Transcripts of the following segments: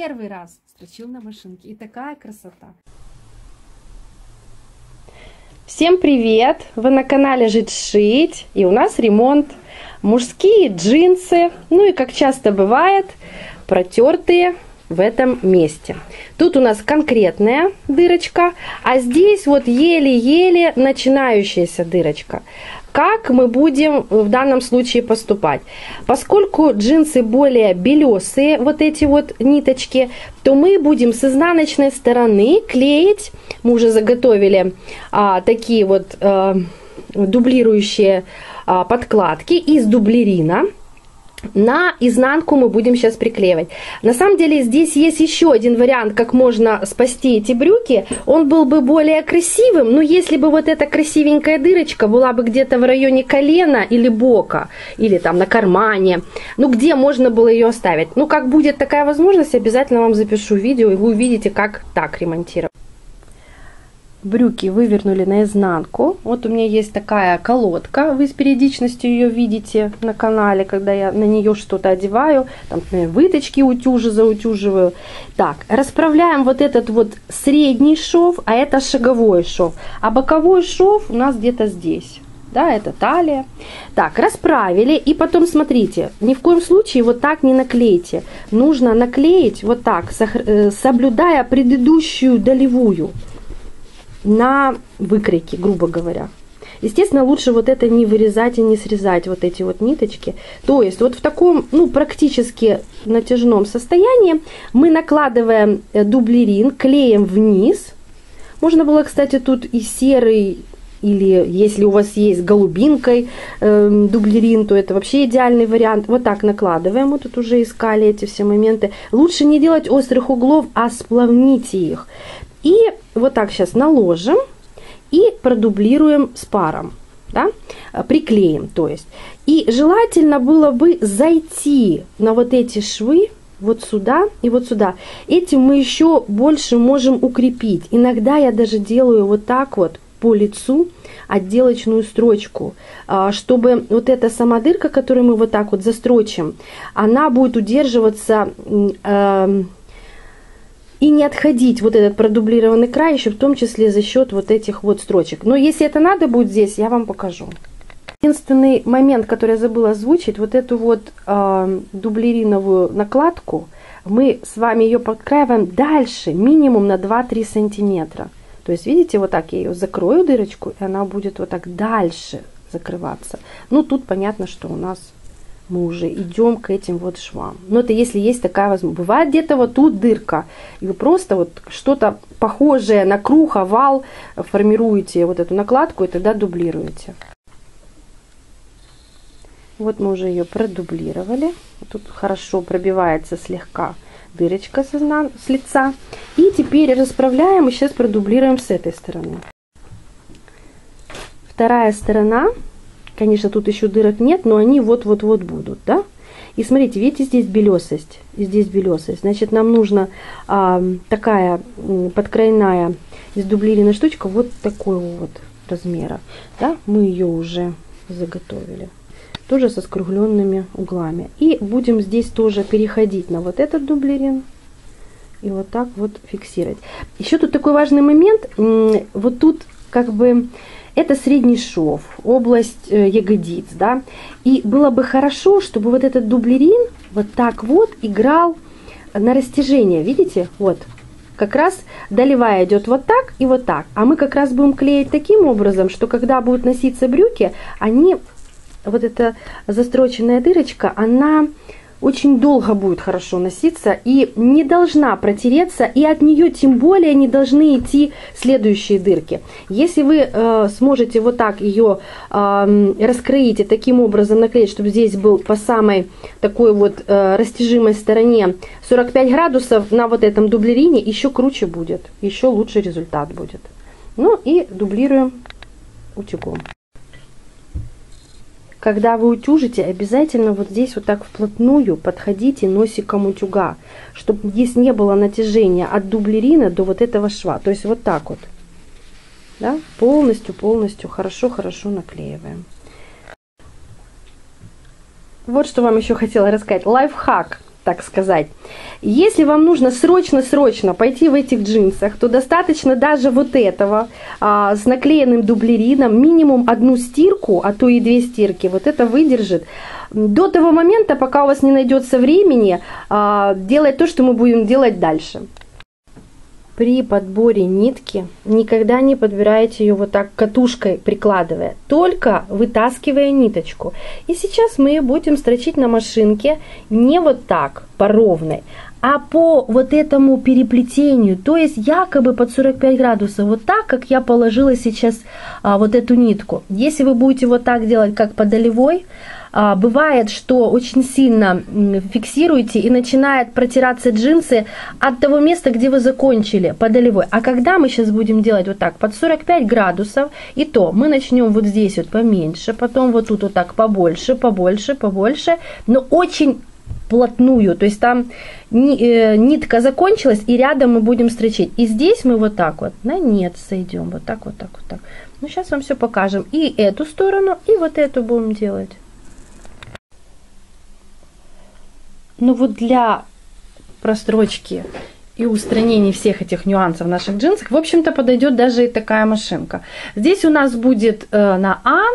первый раз строчил на машинке. И такая красота. Всем привет! Вы на канале Жить Шить. И у нас ремонт. Мужские джинсы. Ну и, как часто бывает, протертые в этом месте. Тут у нас конкретная дырочка, а здесь вот еле-еле начинающаяся дырочка. Как мы будем в данном случае поступать? Поскольку джинсы более белесые, вот эти вот ниточки, то мы будем с изнаночной стороны клеить. Мы уже заготовили такие вот дублирующие подкладки из дублерина. На изнанку мы будем сейчас приклеивать. На самом деле здесь есть еще один вариант, как можно спасти эти брюки. Он был бы более красивым, но если бы вот эта красивенькая дырочка была бы где-то в районе колена или бока, или там на кармане, ну где можно было ее оставить. Ну как будет такая возможность, обязательно вам запишу видео, и вы увидите, как так ремонтировать. Брюки вывернули наизнанку. Вот у меня есть такая колодка. Вы с периодичностью ее видите на канале, когда я на нее что-то одеваю. Там выточки заутюживаю. Так, расправляем вот этот вот средний шов, а это шаговой шов. А боковой шов у нас где-то здесь. Да, это талия. Так, расправили. И потом, смотрите, ни в коем случае вот так не наклейте. Нужно наклеить вот так, соблюдая предыдущую долевую. На выкройке, грубо говоря. Естественно, лучше вот это не вырезать и не срезать, вот эти вот ниточки. То есть вот в таком, ну, практически натяжном состоянии мы накладываем дублерин, клеем вниз. Можно было, кстати, тут и серый, или если у вас есть голубинкой дублерин, то это вообще идеальный вариант. Вот так накладываем. Мы тут уже искали эти все моменты. Лучше не делать острых углов, а сплавните их. И вот так сейчас наложим и продублируем с паром, да? Приклеим, то есть. И желательно было бы зайти на вот эти швы, вот сюда и вот сюда. Этим мы еще больше можем укрепить. Иногда я даже делаю вот так вот по лицу отделочную строчку, чтобы вот эта сама дырка, которую мы вот так вот застрочим, она будет удерживаться... И не отходить вот этот продублированный край еще в том числе за счет вот этих вот строчек. Но если это надо будет здесь, я вам покажу. Единственный момент, который я забыла озвучить, вот эту вот дублериновую накладку, мы с вами ее подкраиваем дальше, минимум на 2-3 сантиметра. То есть, видите, вот так я ее закрою дырочку, и она будет вот так дальше закрываться. Ну, тут понятно, что у нас... мы уже идем к этим вот швам. Но это если есть такая возможность. Бывает где-то вот тут дырка. И вы просто вот что-то похожее на круг, овал формируете вот эту накладку и тогда дублируете. Вот мы уже ее продублировали. Тут хорошо пробивается слегка дырочка с лица. И теперь расправляем и сейчас продублируем с этой стороны. Вторая сторона. Конечно, тут еще дырок нет, но они вот-вот-вот будут, да? И смотрите, видите, здесь белесость, и здесь белесость. Значит, нам нужно такая подкрайная из дублирина штучка вот такого вот размера, да? Мы ее уже заготовили. Тоже со скругленными углами. И будем здесь тоже переходить на вот этот дублерин. И вот так вот фиксировать. Еще тут такой важный момент. Вот тут как бы... Это средний шов, область ягодиц, да, и было бы хорошо, чтобы вот этот дублерин вот так вот играл на растяжение, видите, вот, как раз долевая идет вот так и вот так, а мы как раз будем клеить таким образом, что когда будут носиться брюки, они, вот эта застроченная дырочка, она... очень долго будет хорошо носиться и не должна протереться, и от нее тем более не должны идти следующие дырки. Если вы сможете вот так ее раскроить и таким образом наклеить, чтобы здесь был по самой такой вот растяжимой стороне 45 градусов на вот этом дублерине, еще круче будет, еще лучше результат будет. Ну и дублируем утюгом. Когда вы утюжите, обязательно вот здесь вот так вплотную подходите носиком утюга, чтобы здесь не было натяжения от дублерина до вот этого шва. То есть вот так вот. Да? Полностью хорошо наклеиваем. Вот что вам еще хотела рассказать. Лайфхак. так сказать. Если вам нужно срочно-срочно пойти в этих джинсах, то достаточно даже вот этого с наклеенным дублерином, минимум одну стирку, а то и две стирки, вот это выдержит. До того момента, пока у вас не найдется времени, делать то, что мы будем делать дальше. При подборе нитки никогда не подбирайте ее вот так катушкой прикладывая, только вытаскивая ниточку. И сейчас мы ее будем строчить на машинке не вот так по ровной, а по вот этому переплетению, то есть якобы под 45 градусов, вот так, как я положила сейчас вот эту нитку. Если вы будете вот так делать, как по долевой, бывает, что очень сильно фиксируете и начинают протираться джинсы от того места, где вы закончили, по долевой. А когда мы сейчас будем делать вот так, под 45 градусов, и то мы начнем вот здесь вот поменьше, потом вот тут вот так побольше, побольше, побольше, но очень плотную, то есть там нитка закончилась, и рядом мы будем строчить. И здесь мы вот так вот на нет сойдем, вот так, вот так, вот так. Ну, сейчас вам все покажем. И эту сторону, и вот эту будем делать. Ну вот для прострочки и устранения всех этих нюансов в наших джинсах, в общем-то, подойдет даже и такая машинка. Здесь у нас будет на А,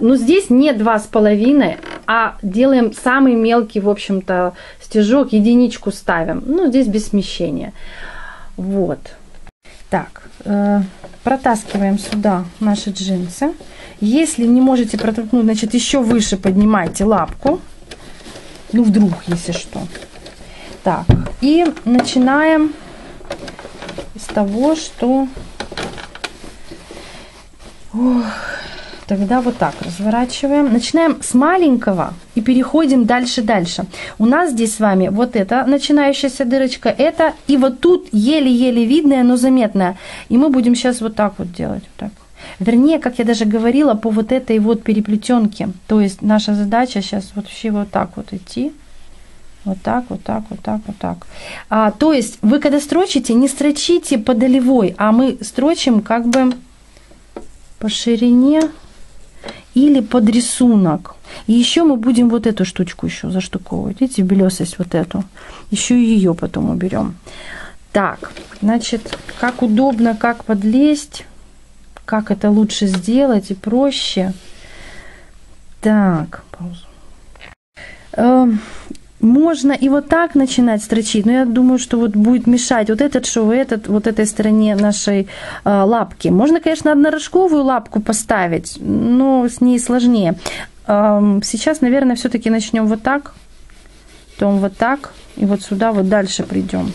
но здесь не 2,5, а делаем самый мелкий, в общем-то, стежок, единичку ставим. Ну, здесь без смещения. Вот. Так, протаскиваем сюда наши джинсы. Если не можете протолкнуть, значит, еще выше поднимайте лапку. Ну, вдруг, если что. Так, и начинаем с того, что... Ох, тогда вот так разворачиваем. Начинаем с маленького и переходим дальше. У нас здесь с вами вот эта начинающаяся дырочка, это и вот тут еле-еле видная, но заметная. И мы будем сейчас вот так вот делать. Вот так. Вернее, как я даже говорила, по вот этой вот переплетенке. То есть наша задача сейчас вообще вот так вот идти. Вот так, вот так, вот так, вот так. То есть вы когда строчите, не строчите по долевой, а мы строчим как бы по ширине или под рисунок. И еще мы будем вот эту штучку еще заштуковывать. Видите, белесость вот эту. Еще ее потом уберем. Так, значит, как удобно, как подлезть. Как это лучше сделать и проще. Так, паузу. Можно и вот так начинать строчить, но я думаю, что вот будет мешать вот этот шов и этот, вот этой стороне нашей лапки. Можно, конечно, однорожковую лапку поставить, но с ней сложнее. Сейчас, наверное, все-таки начнем вот так, потом вот так, и вот сюда вот дальше придем.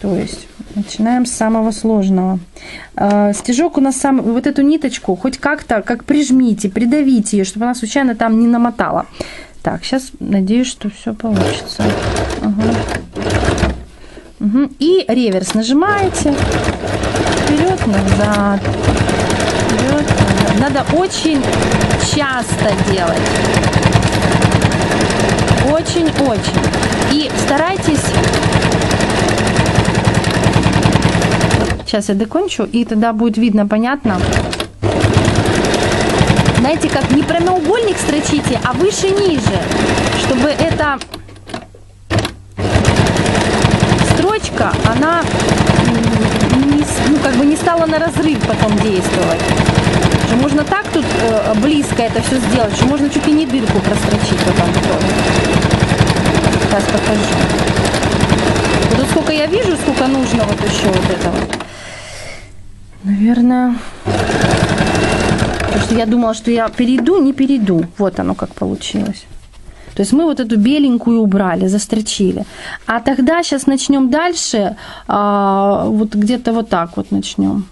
То есть... Начинаем с самого сложного. Стежок у нас сам, вот эту ниточку хоть как-то, как прижмите, придавите ее, чтобы она случайно там не намотала. Так, сейчас надеюсь, что все получится. Ага. Угу. И реверс нажимаете. Вперед-назад. Вперед-назад. Надо очень часто делать. Очень-очень. И старайтесь... Сейчас я докончу, и тогда будет видно, понятно. Знаете, как не прямоугольник строчите, а выше-ниже, чтобы эта строчка, она не, ну, как бы не стала на разрыв потом действовать. Что можно так тут близко это все сделать, что можно чуть ли не дырку прострочить потом. Сейчас покажу. Вот сколько я вижу, сколько нужно вот еще вот этого. Наверное, потому что я думала, что я перейду, не перейду. Вот оно как получилось. То есть мы вот эту беленькую убрали, застрочили. А тогда сейчас начнем дальше, вот где-то вот так вот начнем.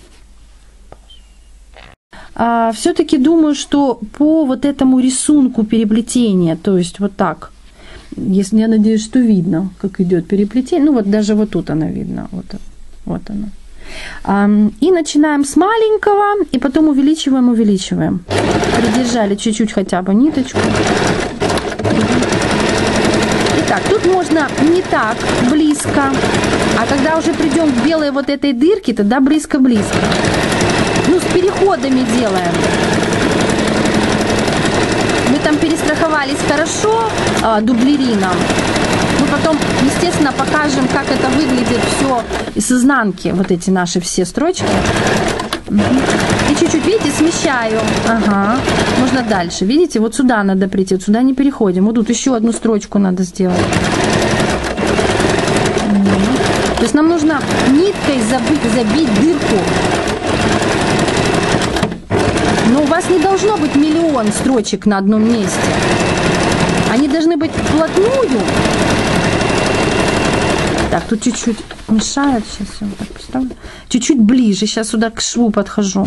Все-таки думаю, что по вот этому рисунку переплетения, то есть вот так. Если, я надеюсь, что видно, как идет переплетение. Ну вот даже вот тут она видна. Вот она. И начинаем с маленького, и потом увеличиваем. Придержали чуть-чуть хотя бы ниточку. Итак, тут можно не так близко, а когда уже придем к белой вот этой дырке, тогда близко-близко. Ну, с переходами делаем. Мы там перестраховались хорошо дублерином. Ну, потом, естественно, покажем, как это выглядит все с изнанки, вот эти наши все строчки. И чуть-чуть, видите, смещаю. Ага, можно дальше. Видите, вот сюда надо прийти, вот сюда не переходим. Вот тут еще одну строчку надо сделать. То есть нам нужно ниткой забить дырку. Но у вас не должно быть миллион строчек на одном месте. Они должны быть вплотную. Так, тут чуть-чуть мешает. Сейчас я вот так поставлю. Чуть-чуть ближе. Сейчас сюда к шву подхожу.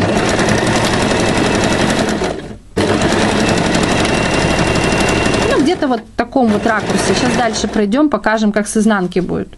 Ну, где-то вот в таком вот ракурсе. Сейчас дальше пройдем, покажем, как с изнанки будет.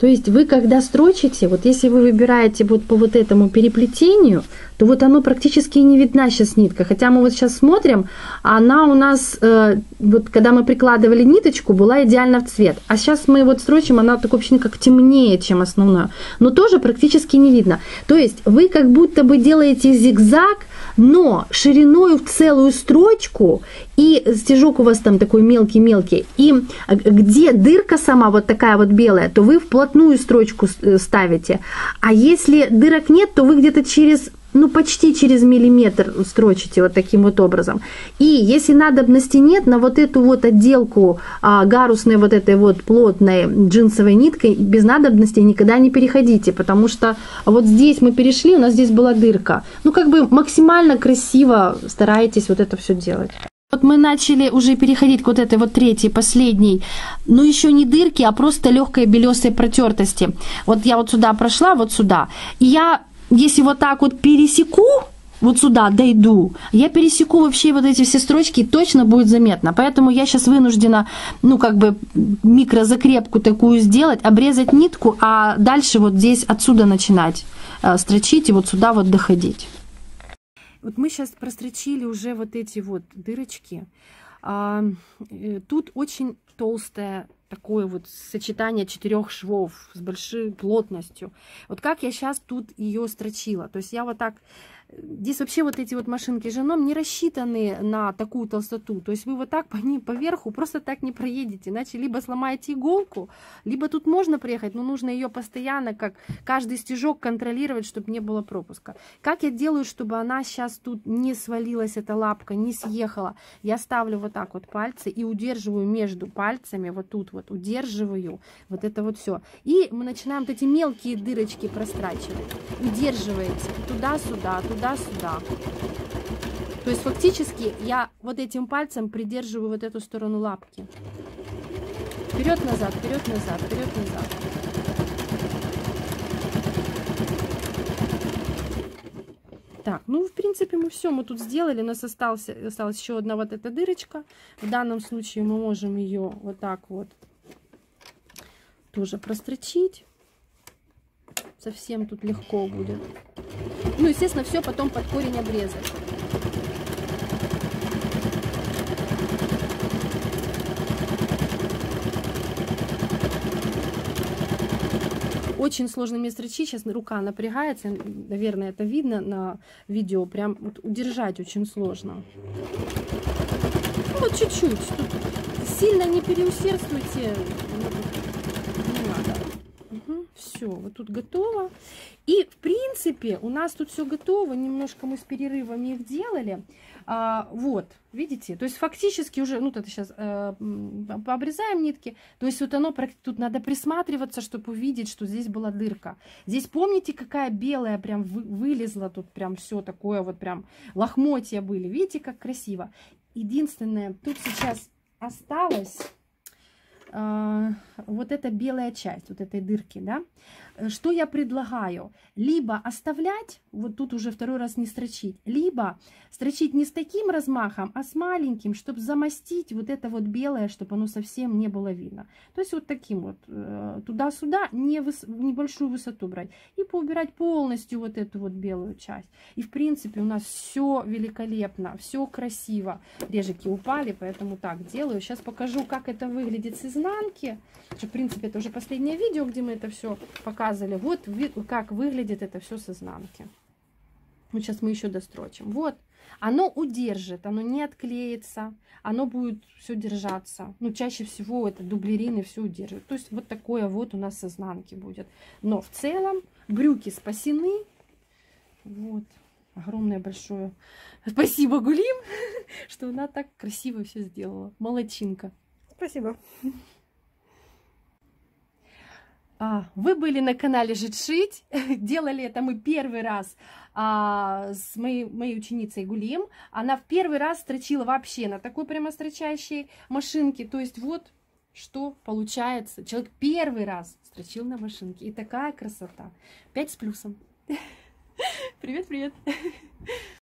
То есть вы, когда строчите, вот если вы выбираете вот по вот этому переплетению, то вот оно практически не видна сейчас нитка. Хотя мы вот сейчас смотрим, она у нас, вот когда мы прикладывали ниточку, была идеально в цвет. А сейчас мы вот строчим, она такое ощущение, как темнее, чем основное. Но тоже практически не видно. То есть вы как будто бы делаете зигзаг, но шириной в целую строчку, и стежок у вас там такой мелкий-мелкий, и где дырка сама вот такая вот белая, то вы вплотную строчку ставите. А если дырок нет, то вы где-то через, ну почти через миллиметр строчите вот таким вот образом. И если надобности нет, на вот эту вот отделку гарусной вот этой вот плотной джинсовой ниткой без надобности никогда не переходите, потому что вот здесь мы перешли, у нас здесь была дырка. Ну как бы максимально красиво стараетесь вот это все делать. Вот мы начали уже переходить к вот этой вот третьей, последней, но еще не дырки, а просто легкой белесой протертости. Вот я вот сюда прошла, вот сюда, и я если вот так вот пересеку, вот сюда дойду, я пересеку вообще вот эти все строчки, и точно будет заметно. Поэтому я сейчас вынуждена, ну, как бы микрозакрепку такую сделать, обрезать нитку, а дальше вот здесь отсюда начинать строчить и вот сюда вот доходить. Вот мы сейчас прострочили уже вот эти вот дырочки. Тут очень толстая такое вот сочетание 4 швов с большой плотностью. Вот как я сейчас тут ее строчила. То есть я вот так... Здесь вообще вот эти вот машинки женом не рассчитаны на такую толстоту. То есть вы вот так по ним поверху просто так не проедете. Иначе либо сломаете иголку, либо тут можно проехать, но нужно ее постоянно, как каждый стежок, контролировать, чтобы не было пропуска. Как я делаю, чтобы она сейчас тут не свалилась, эта лапка, не съехала? Я ставлю вот так вот пальцы и удерживаю между пальцами, вот тут вот удерживаю вот это вот все. И мы начинаем вот эти мелкие дырочки прострачивать. Удерживаете туда-сюда, туда-сюда. Сюда. То есть фактически я вот этим пальцем придерживаю вот эту сторону лапки. Вперед-назад, вперед-назад, вперед-назад. Так, ну в принципе мы все, мы тут сделали. У нас осталась еще одна вот эта дырочка. В данном случае мы можем ее вот так вот тоже прострочить. Совсем тут легко будет. Ну, естественно, все потом под корень обрезать. Очень сложно мне строчить, сейчас рука напрягается, наверное, это видно на видео, прям вот удержать очень сложно. Ну, вот чуть-чуть, сильно не переусердствуйте. Все, вот тут готово. И в принципе у нас тут все готово. Немножко мы с перерывами их делали. Вот, видите? То есть фактически уже, ну это сейчас пообрезаем нитки. То есть вот оно, тут надо присматриваться, чтобы увидеть, что здесь была дырка. Здесь помните, какая белая прям вылезла, тут прям все такое вот прям лохмотья были. Видите, как красиво. Единственное, тут сейчас осталось... вот эта белая часть, вот этой дырки, да, что я предлагаю? Либо оставлять, вот тут уже второй раз не строчить, либо строчить не с таким размахом, а с маленьким, чтобы замостить вот это вот белое, чтобы оно совсем не было видно. То есть вот таким вот, туда-сюда, небольшую высоту брать и поубирать полностью вот эту вот белую часть. И в принципе у нас все великолепно, все красиво. Режики упали, поэтому так делаю. Сейчас покажу, как это выглядит с изнанки. В принципе, это уже последнее видео, где мы это все показывали. Вот как выглядит это все с изнанки. Вот сейчас мы еще дострочим. Вот. Оно удержит, оно не отклеится, оно будет все держаться. Ну, чаще всего это дублерины все удерживают. То есть вот такое вот у нас с изнанки будет. Но в целом брюки спасены. Вот. Огромное большое спасибо, Гулим, что она так красиво все сделала. Молодчинка. Спасибо. Вы были на канале Жить Шить. Делали это мы первый раз с моей ученицей Гулим. Она в первый раз строчила вообще на такой прямо строчащей машинке. То есть вот что получается. Человек первый раз строчил на машинке. И такая красота. 5 с плюсом. Привет-привет.